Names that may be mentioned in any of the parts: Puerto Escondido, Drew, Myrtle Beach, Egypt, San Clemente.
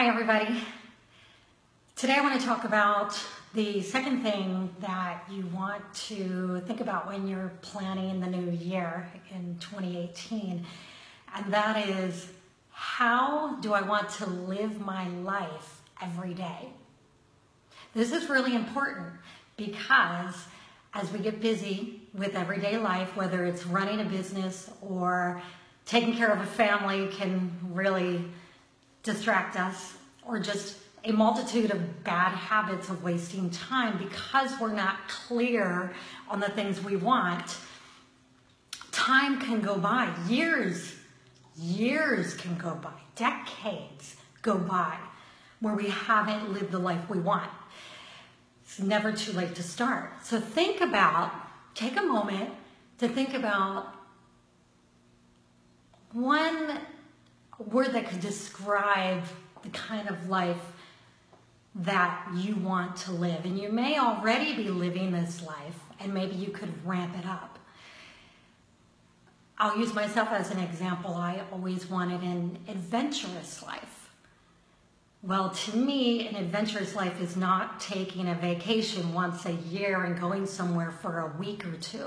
Hi everybody. Today I want to talk about the second thing that you want to think about when you're planning the new year in 2018, and that is, how do I want to live my life every day? This is really important because as we get busy with everyday life, whether it's running a business or taking care of a family can really distract us, or just a multitude of bad habits of wasting time because we're not clear on the things we want. Time can go by, years can go by, decades go by where we haven't lived the life we want. It's never too late to start. So think about, take a moment to think about one word that could describe the kind of life that you want to live. And you may already be living this life, and maybe you could ramp it up. I'll use myself as an example. I always wanted an adventurous life. Well, to me, an adventurous life is not taking a vacation once a year and going somewhere for a week or two.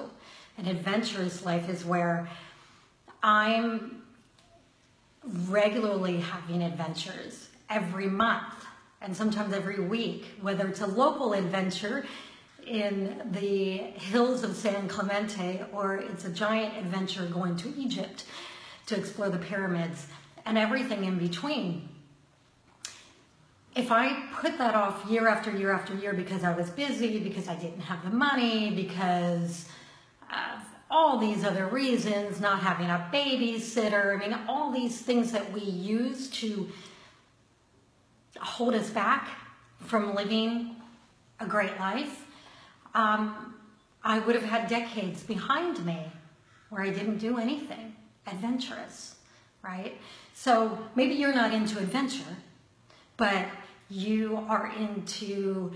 An adventurous life is where I'm regularly having adventures every month and sometimes every week, whether it's a local adventure in the hills of San Clemente or it's a giant adventure going to Egypt to explore the pyramids and everything in between. If I put that off year after year after year because I was busy, because I didn't have the money, because all these other reasons, not having a babysitter, I mean, all these things that we use to hold us back from living a great life, I would have had decades behind me where I didn't do anything adventurous, right? So maybe you're not into adventure, but you are into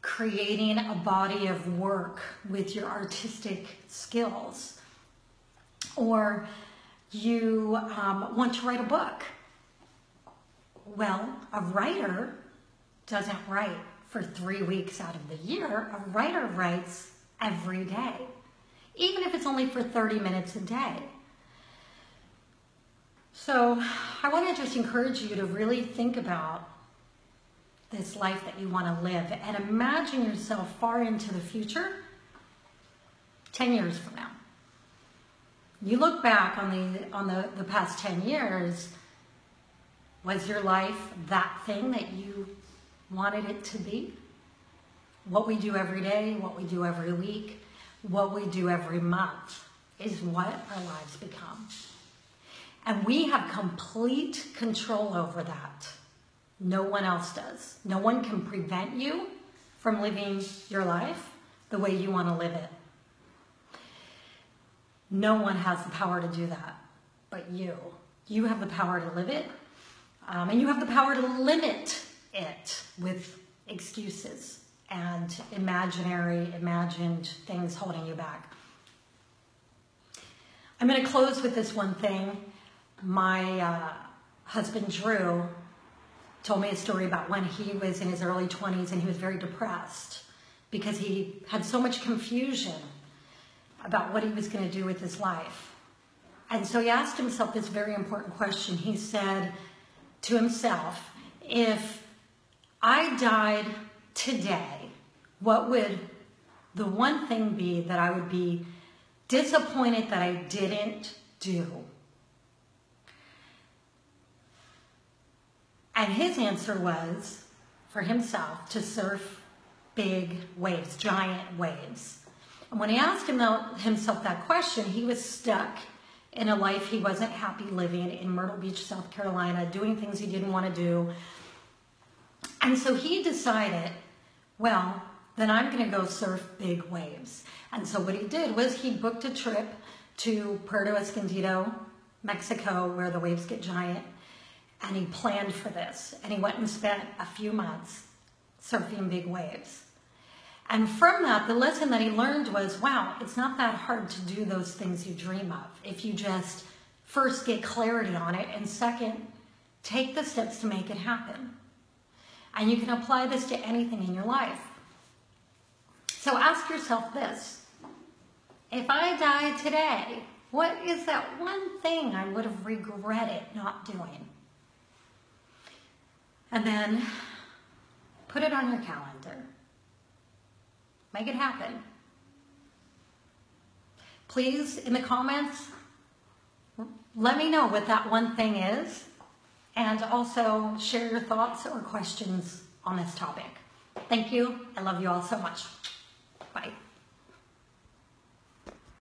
creating a body of work with your artistic skills, or you want to write a book. Well, a writer doesn't write for 3 weeks out of the year. A writer writes every day, even if it's only for 30 minutes a day. So I want to just encourage you to really think about this life that you want to live, and imagine yourself far into the future, 10 years from now. You look back on the past 10 years, was your life that thing that you wanted it to be? What we do every day, what we do every week, what we do every month is what our lives become. And we have complete control over that. No one else does. No one can prevent you from living your life the way you want to live it. No one has the power to do that but you. You have the power to live it, and you have the power to limit it with excuses and imagined things holding you back. I'm going to close with this one thing. My husband, Drew, told me a story about when he was in his early 20s and he was very depressed because he had so much confusion about what he was going to do with his life. And so he asked himself this very important question. He said to himself, if I died today, what would the one thing be that I would be disappointed that I didn't do? And his answer was, for himself, to surf big waves, giant waves. And when he asked himself that question, he was stuck in a life he wasn't happy living in Myrtle Beach, South Carolina, doing things he didn't want to do. And so he decided, well, then I'm going to go surf big waves. And so what he did was he booked a trip to Puerto Escondido, Mexico, where the waves get giant. And he planned for this, and he went and spent a few months surfing big waves. And from that, the lesson that he learned was, wow, it's not that hard to do those things you dream of if you just first get clarity on it, and second, Take the steps to make it happen. And you can apply this to anything in your life. So ask yourself this. If I die today, what is that one thing I would have regretted not doing? And then put it on your calendar. Make it happen. Please, in the comments, let me know what that one thing is, and also share your thoughts or questions on this topic. Thank you. I love you all so much. Bye.